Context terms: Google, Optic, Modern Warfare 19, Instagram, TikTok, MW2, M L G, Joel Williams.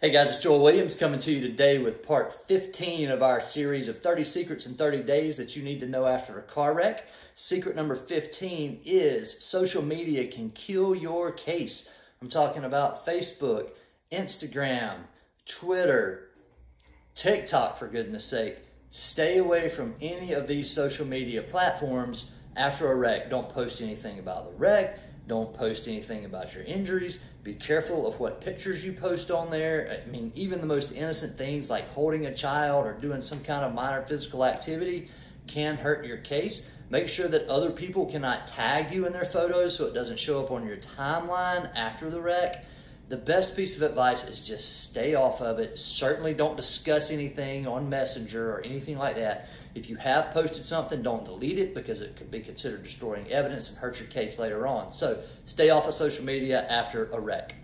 Hey guys, it's Joel Williams coming to you today with part 15 of our series of 30 secrets in 30 days that you need to know after a car wreck. Secret number 15 is social media can kill your case. I'm talking about Facebook, Instagram, Twitter, TikTok, for goodness sake. Stay away from any of these social media platforms after a wreck. Don't post anything about the wreck. Don't post anything about your injuries. Be careful of what pictures you post on there. I mean, even the most innocent things like holding a child or doing some kind of minor physical activity can hurt your case. Make sure that other people cannot tag you in their photos so it doesn't show up on your timeline after the wreck. The best piece of advice is just stay off of it. Certainly don't discuss anything on Messenger or anything like that. If you have posted something, don't delete it because it could be considered destroying evidence and hurt your case later on. So stay off of social media after a wreck.